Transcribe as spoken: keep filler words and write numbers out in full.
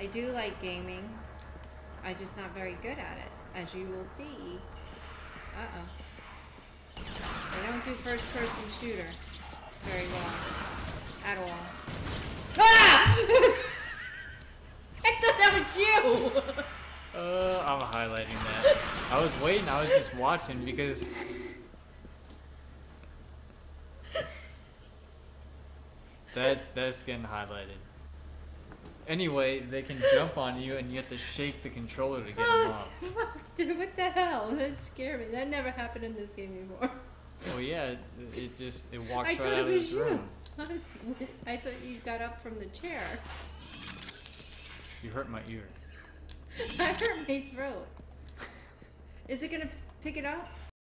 I do like gaming. I'm just not very good at it, as you will see. Uh-oh. I don't do first-person shooter very well. At all. Ah! I thought that was you! Uh, I'm highlighting that. I was waiting, I was just watching because... That, that's getting highlighted. Anyway, they can jump on you and you have to shake the controller to get oh, them off. Fuck, dude, what the hell? That scared me. That never happened in this game before. Well, yeah, it, it just, it walks I right out of this room. I thought I thought you got up from the chair. You hurt my ear. I hurt my throat. Is it gonna pick it up?